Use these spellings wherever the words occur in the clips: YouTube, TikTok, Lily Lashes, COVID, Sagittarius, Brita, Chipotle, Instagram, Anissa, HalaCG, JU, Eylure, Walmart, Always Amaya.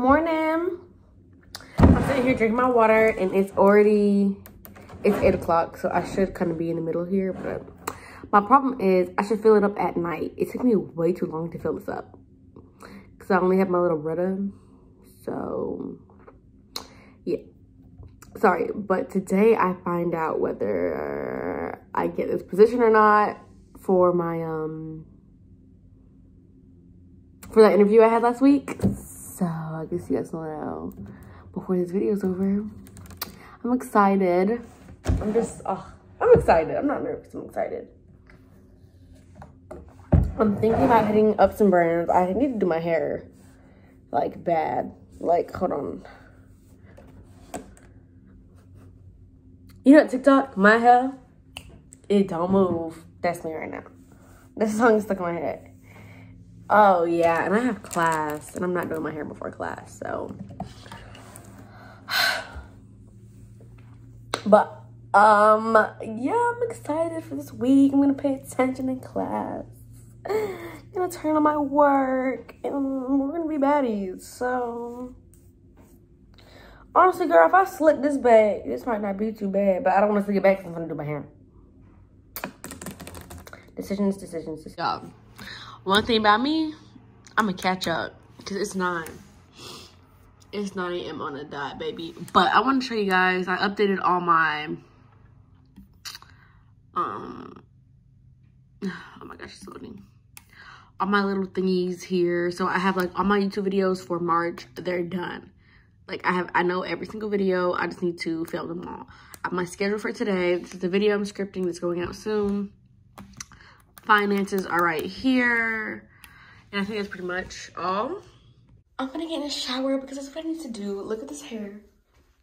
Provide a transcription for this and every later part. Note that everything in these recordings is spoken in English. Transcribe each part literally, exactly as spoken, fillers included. Good morning. I'm sitting here drinking my water and it's already, it's eight o'clock, so I should kind of be in the middle here, but my problem is I should fill it up at night. It took me way too long to fill this up because I only have my little Brita, so yeah. Sorry, but today I find out whether I get this position or not for my, um, for that interview I had last week. So I guess you guys will know before this video is over. I'm excited. I'm just, oh, I'm excited. I'm not nervous, I'm excited. I'm thinking about hitting up some brands. I need to do my hair, like, bad. Like, hold on. You know, TikTok, my hair, it don't move. That's me right now. This song is stuck in my head. Oh, yeah, and I have class, and I'm not doing my hair before class, so. But, um, yeah, I'm excited for this week. I'm going to pay attention in class. I'm gonna turn on my work and we're gonna be baddies. So honestly, girl, if I slick this bag, this might not be too bad, but I don't want to slick it back because I'm gonna do my hair. Decisions, decisions, decisions. Y'all, one thing about me, I'm gonna catch up because it's nine. It's nine A M on a dot, baby. But I want to show you guys. I updated all my um. oh my gosh, it's loading. All my little thingies here. So I have like all my YouTube videos for March. They're done. Like I have, I know every single video. I just need to film them all. I have my schedule for today. This is the video I'm scripting that's going out soon. Finances are right here. And I think that's pretty much all. I'm gonna get in a shower because that's what I need to do. Look at this hair.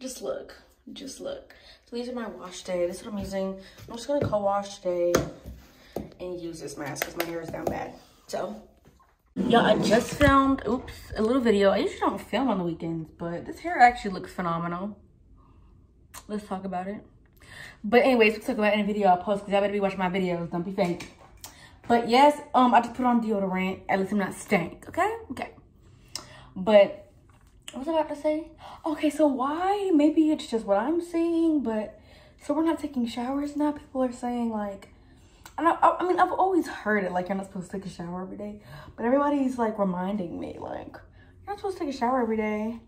Just look. Just look. So these are my wash day. This is what I'm using. I'm just gonna co-wash today and use this mask because my hair is down bad. So, yeah, I just filmed, oops, a little video. I usually don't film on the weekends, but this hair actually looks phenomenal. Let's talk about it. But anyways, let's talk about any video I post because y'all better be watching my videos. Don't be fake. But yes, um, I just put on deodorant. At least I'm not stank, okay? Okay. But what was I about to say? Okay, so why? Maybe it's just what I'm seeing, but so we're not taking showers now. People are saying like, I, I mean, I've always heard it, like, you're not supposed to take a shower every day. But everybody's, like, reminding me, like, you're not supposed to take a shower every day.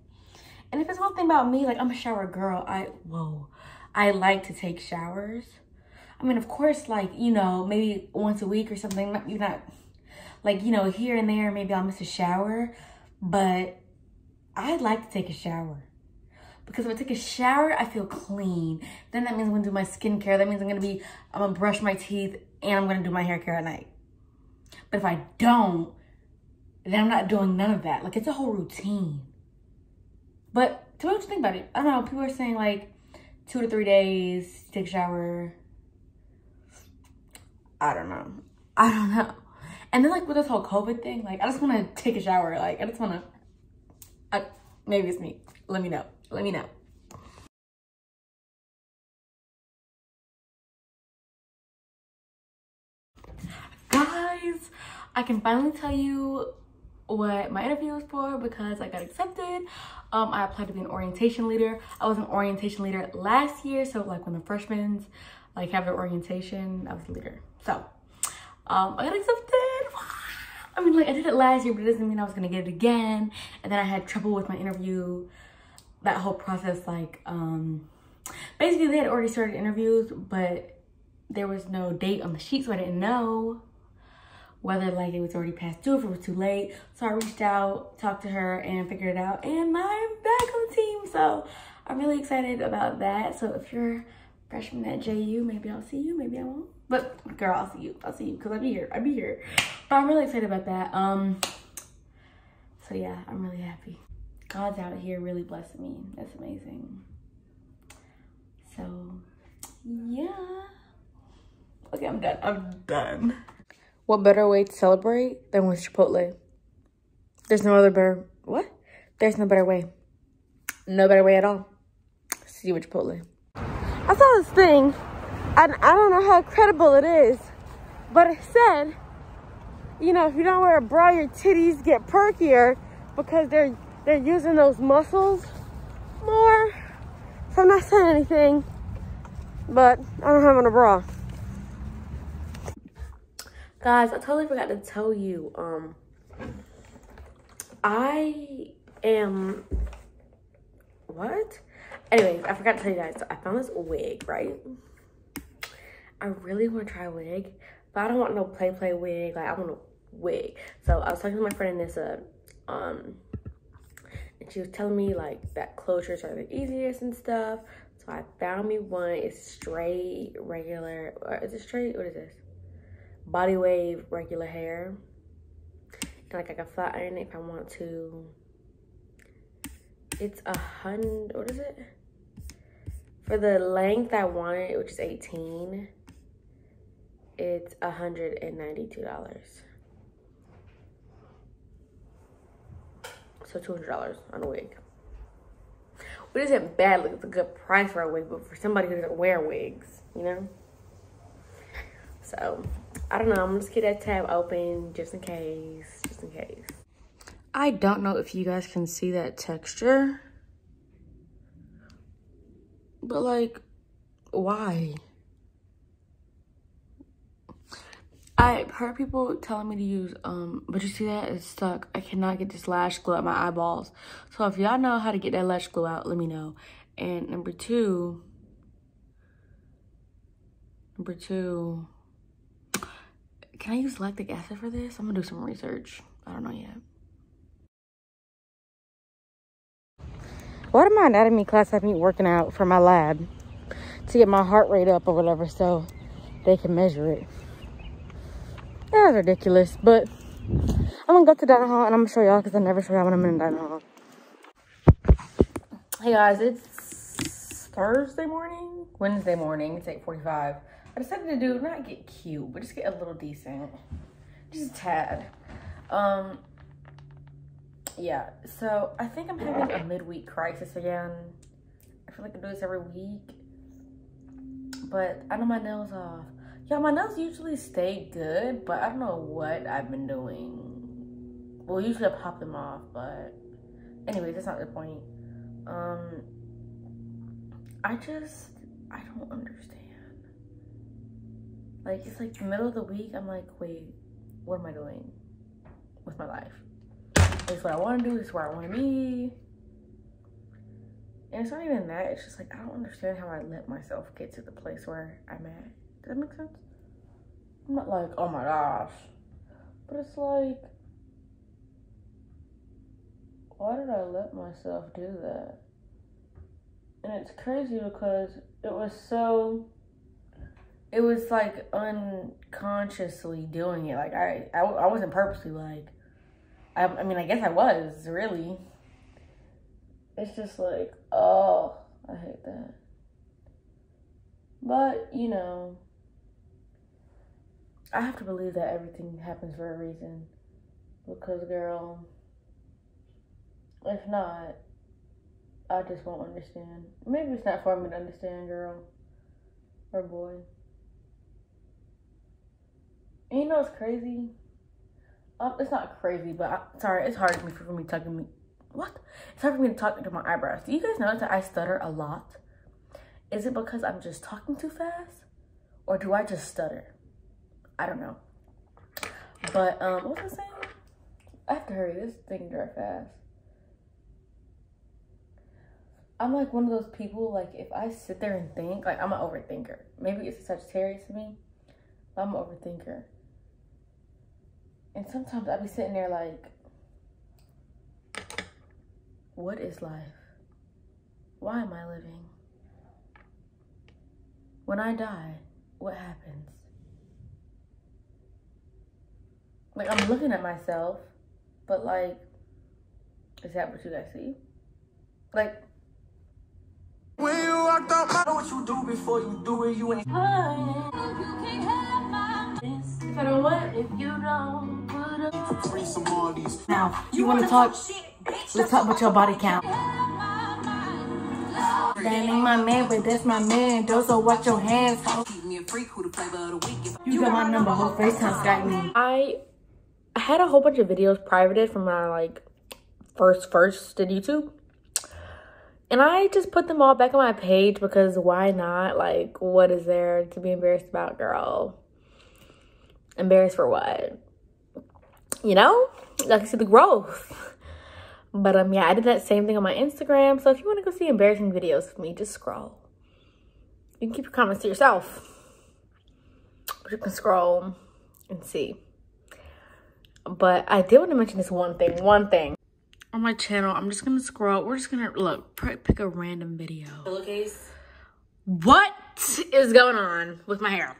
And if it's one thing about me, like, I'm a shower girl. I, whoa, I like to take showers. I mean, of course, like, you know, maybe once a week or something. You're not, like, you know, here and there, maybe I'll miss a shower. But I like to take a shower. Because if I take a shower, I feel clean. Then that means I'm going to do my skincare. That means I'm going to be, I'm going to brush my teeth. And I'm going to do my hair care at night. But if I don't, then I'm not doing none of that. Like, it's a whole routine. But tell me what you think about it. I don't know. People are saying, like, two to three days, take a shower. I don't know. I don't know. And then, like, with this whole COVID thing, like, I just want to take a shower. Like, I just want to. I, maybe it's me. Let me know. Let me know. Guys, I can finally tell you what my interview was for because I got accepted. Um, I applied to be an orientation leader. I was an orientation leader last year. So like when the freshmen like have their orientation, I was a leader. So um, I got accepted. I mean, like I did it last year, but it doesn't mean I was gonna get it again. And then I had trouble with my interview, that whole process. Like um, basically they had already started interviews, but there was no date on the sheet. So I didn't know whether like it was already past due, if it was too late. So I reached out, talked to her and figured it out, and I'm back on the team. So I'm really excited about that. So if you're a freshman at J U, maybe I'll see you, maybe I won't. But girl, I'll see you, I'll see you, cause I'll be here, I'll be here. But I'm really excited about that. Um. So yeah, I'm really happy. God's out here really blessing me, that's amazing. So yeah. Okay, I'm done, I'm done. What better way to celebrate than with Chipotle? There's no other better, what? There's no better way. No better way at all. See you with Chipotle. I saw this thing, and I don't know how credible it is, but it said, you know, if you don't wear a bra, your titties get perkier because they're they're using those muscles more. So I'm not saying anything, but I don't have on a bra. Guys, I totally forgot to tell you, um, I am, what? Anyways, I forgot to tell you guys, so I found this wig, right? I really want to try a wig, but I don't want no play play wig, like I want a wig. So I was talking to my friend Anissa, um, and she was telling me like that closures are the easiest and stuff. So I found me one, it's straight, regular, or is it straight, what is this? Body wave, regular hair. And like I can flat iron it if I want to. It's a hundred, what is it? For the length I wanted, which is eighteen, it's one hundred ninety-two dollars. So two hundred dollars on a wig. Which isn't bad, like it's a good price for a wig, but for somebody who doesn't wear wigs, you know? So, I don't know, I'm just gonna keep that tab open just in case, just in case. I don't know if you guys can see that texture, but like, why? I've heard people telling me to use, um, but you see that? It's stuck. I cannot get this lash glue out my eyeballs. So if y'all know how to get that lash glue out, let me know. And number two, number two, can I use lactic acid for this? I'm gonna do some research. I don't know yet. Why did my anatomy class have me working out for my lab to get my heart rate up or whatever so they can measure it? That was ridiculous, but I'm gonna go to the dining hall and I'm gonna show y'all because I never show y'all when I'm in the dining hall. Hey guys, it's Thursday morning, Wednesday morning, it's eight forty-five. I decided to do, not get cute, but just get a little decent, just a tad. Um, Yeah, so I think I'm having a midweek crisis again. I feel like I do this every week, but I know my nails off. Yeah, my nails usually stay good, but I don't know what I've been doing. Well, usually I pop them off, but anyway, that's not the point. Um, I just, I don't understand. Like, it's like the middle of the week, I'm like, wait, what am I doing with my life? It's what I want to do, it's where I want to be. And it's not even that, it's just like, I don't understand how I let myself get to the place where I'm at. Does that make sense? I'm not like, oh my gosh. But it's like, why did I let myself do that? And it's crazy because it was so, it was like unconsciously doing it. Like I, I, I wasn't purposely like, I, I mean, I guess I was, really. It's just like, oh, I hate that. But, you know, I have to believe that everything happens for a reason. Because, girl, if not, I just won't understand. Maybe it's not for me to understand, girl. Or boy. And you know what's crazy? Um, it's not crazy, but I, sorry, it's hard for me, for me talking me. What? It's hard for me to talk to my eyebrows. Do you guys notice that I stutter a lot? Is it because I'm just talking too fast, or do I just stutter? I don't know. But um, what was I saying? I have to hurry. This thing dry fast. I'm like one of those people. Like if I sit there and think, like I'm an overthinker. Maybe it's a Sagittarius to me. But I'm an overthinker. And sometimes I'll be sitting there like, what is life? Why am I living? When I die, what happens? Like, I'm looking at myself, but like, is that what you guys see? Like, when you walked up, I know what you do before you do it, you ain't. If I don't want it, if you don't. Now, you want to talk? Let's talk about your body count. That ain't my man, but that's my man. Those are watch your hands. You got my number, whole FaceTime's got me. I had a whole bunch of videos privated from when I like first first did YouTube. And I just put them all back on my page because why not? Like, what is there to be embarrassed about, girl? Embarrassed for what? You know? I can see the growth. But um, yeah, I did that same thing on my Instagram. So if you want to go see embarrassing videos with me, just scroll. You can keep your comments to yourself. But you can scroll and see. But I did want to mention this one thing. One thing. On my channel, I'm just going to scroll. We're just going to, look, pick a random video. Pillowcase. What is going on with my hair?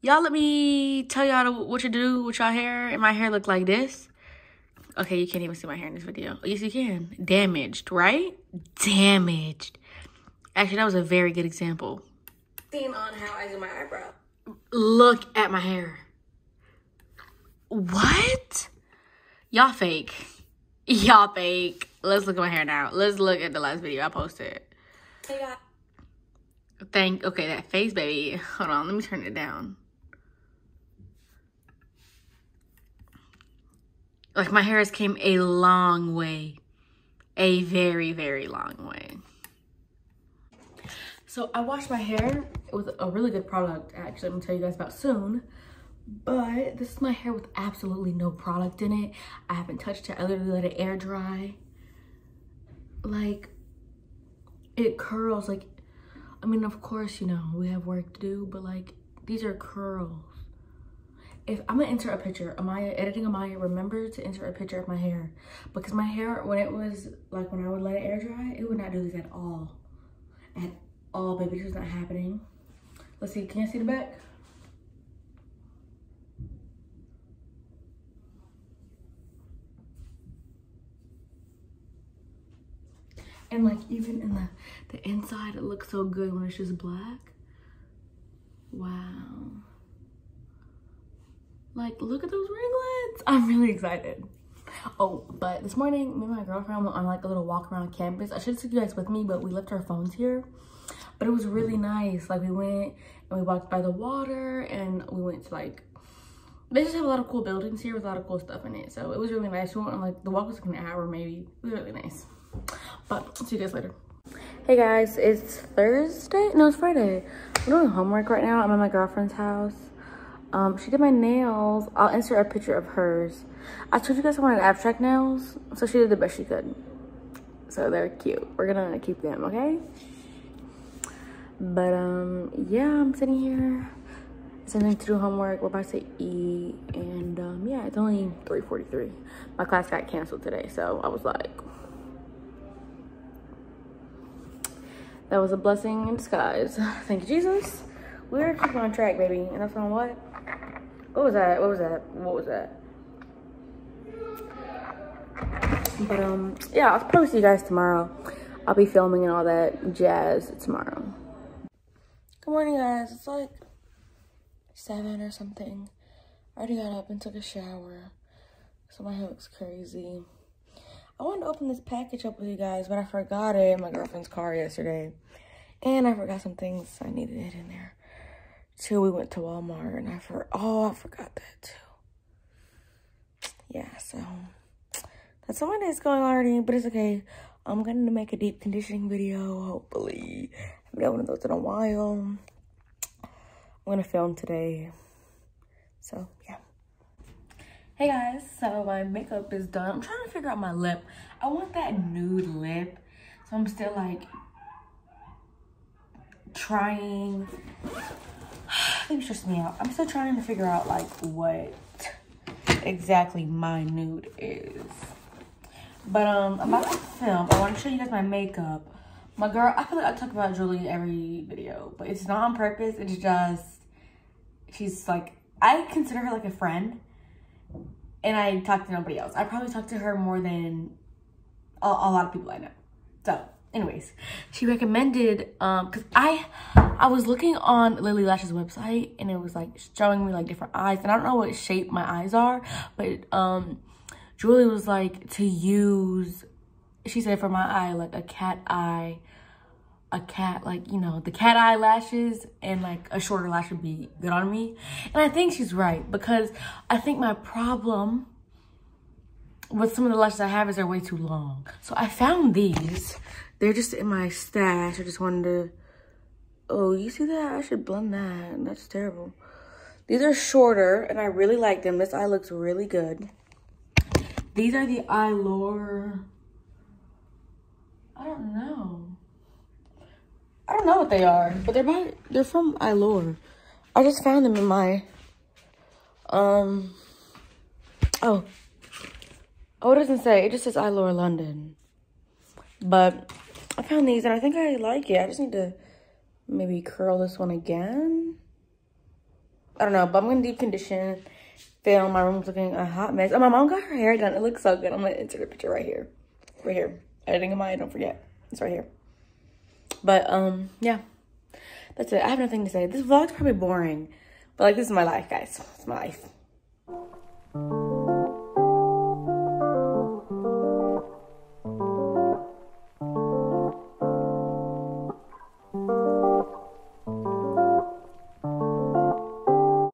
Y'all let me tell y'all what to do with y'all hair. And my hair look like this. Okay, you can't even see my hair in this video. Yes, you can. Damaged, right? Damaged. Actually, that was a very good example. Seen on how I do my eyebrow. Look at my hair. What? Y'all fake. Y'all fake. Let's look at my hair now. Let's look at the last video I posted. Yeah. Thank, okay, that face, baby. Hold on, let me turn it down. Like, my hair has came a long way. A very, very long way. So, I washed my hair with a really good product, actually. I'm going to tell you guys about soon. But this is my hair with absolutely no product in it. I haven't touched it. I literally let it air dry. Like, it curls. Like, I mean, of course, you know, we have work to do. But, like, these are curls. If I'm gonna insert a picture, Amaya, editing Amaya, remember to insert a picture of my hair, because my hair, when it was like when I would let it air dry, it would not do this at all, at all, baby. This was not happening. Let's see. Can you see the back? And like even in the the inside, it looks so good when it's just black. Wow. Like, look at those ringlets. I'm really excited. Oh, but this morning, me and my girlfriend went on, like, a little walk around campus. I should take you guys with me, but we left our phones here. But it was really nice. Like, we went and we walked by the water, and we went to, like, they just have a lot of cool buildings here with a lot of cool stuff in it. So, it was really nice. We went on, like, the walk was, like, an hour maybe. It was really nice. But, see you guys later. Hey, guys. It's Thursday? No, it's Friday. I'm doing homework right now. I'm at my girlfriend's house. Um, she did my nails. I'll insert a picture of hers. I told you guys I wanted abstract nails, so she did the best she could. So they're cute. We're gonna keep them, okay? But, um, yeah, I'm sitting here. It's something to do homework. We're about to eat. And, um, yeah, it's only three forty-three. My class got canceled today, so I was like... That was a blessing in disguise. Thank you, Jesus. We're keeping on track, baby. And that's on what? What was that? What was that? What was that? But, um, yeah, I'll probably see you guys tomorrow. I'll be filming and all that jazz tomorrow. Good morning, guys. It's like seven or something. I already got up and took a shower. So my hair looks crazy. I wanted to open this package up with you guys, but I forgot it in my girlfriend's car yesterday. And I forgot some things I needed it in there. Till we went to Walmart, and I for oh I forgot that too. Yeah, so that's all my day's going already, but it's okay. I'm gonna make a deep conditioning video. Hopefully, I haven't done one of those in a while. I'm gonna film today. So yeah. Hey guys, so my makeup is done. I'm trying to figure out my lip. I want that nude lip, so I'm still like trying. I think it's just me out. I'm still trying to figure out, like, what exactly my nude is. But, um, I'm about to film. I want to show you guys my makeup. My girl, I feel like I talk about Julie in every video. But it's not on purpose. It's just, she's, like, I consider her, like, a friend. And I talk to nobody else. I probably talk to her more than a, a lot of people I know. So, anyways, she recommended, um, because I... I was looking on Lily Lashes website, and it was like showing me like different eyes, and I don't know what shape my eyes are, but um, Julie was like to use, she said for my eye, like a cat eye, a cat, like, you know, the cat eye lashes, and like a shorter lash would be good on me. And I think she's right, because I think my problem with some of the lashes I have is they're way too long. So I found these. They're just in my stash. I just wanted to... Oh, you see that? I should blend that. That's terrible. These are shorter, and I really like them. This eye looks really good. These are the Eylure... I don't know. I don't know what they are, but they're by, they're from Eylure. I just found them in my... Um... Oh. Oh, it doesn't say. It just says Eylure London. But I found these, and I think I like it. I just need to... Maybe curl this one again. I don't know, but I'm gonna deep condition. Film. My room's looking a hot mess. Oh, my mom got her hair done. It looks so good. I'm gonna insert a picture right here. Right here. Editing in my eye, don't forget. It's right here. But um, yeah. That's it. I have nothing to say. This vlog's probably boring. But like, this is my life, guys. It's my life.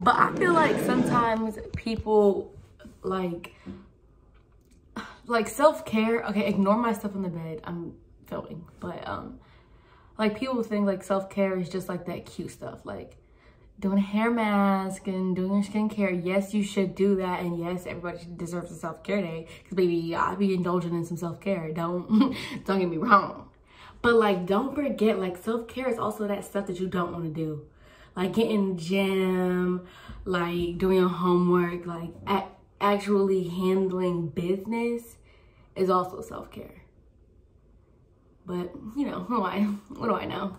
But I feel like sometimes people, like, like self-care. Okay, ignore my stuff on the bed. I'm filming. But, um, like, people think, like, self-care is just, like, that cute stuff. Like, doing a hair mask and doing your skincare. Yes, you should do that. And, yes, everybody deserves a self-care day. Because, baby, I be indulging in some self-care. Don't, don't get me wrong. But, like, don't forget, like, self-care is also that stuff that you don't want to do. Like getting in the gym, like doing your homework, like a actually handling business is also self-care. But you know, who do I, what do I know?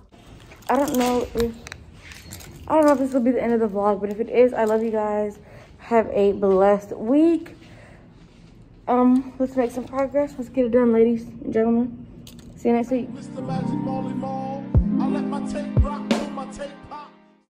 I don't know if, I don't know if this will be the end of the vlog, but if it is, I love you guys. Have a blessed week. Um, let's make some progress. Let's get it done, ladies and gentlemen. See you next week.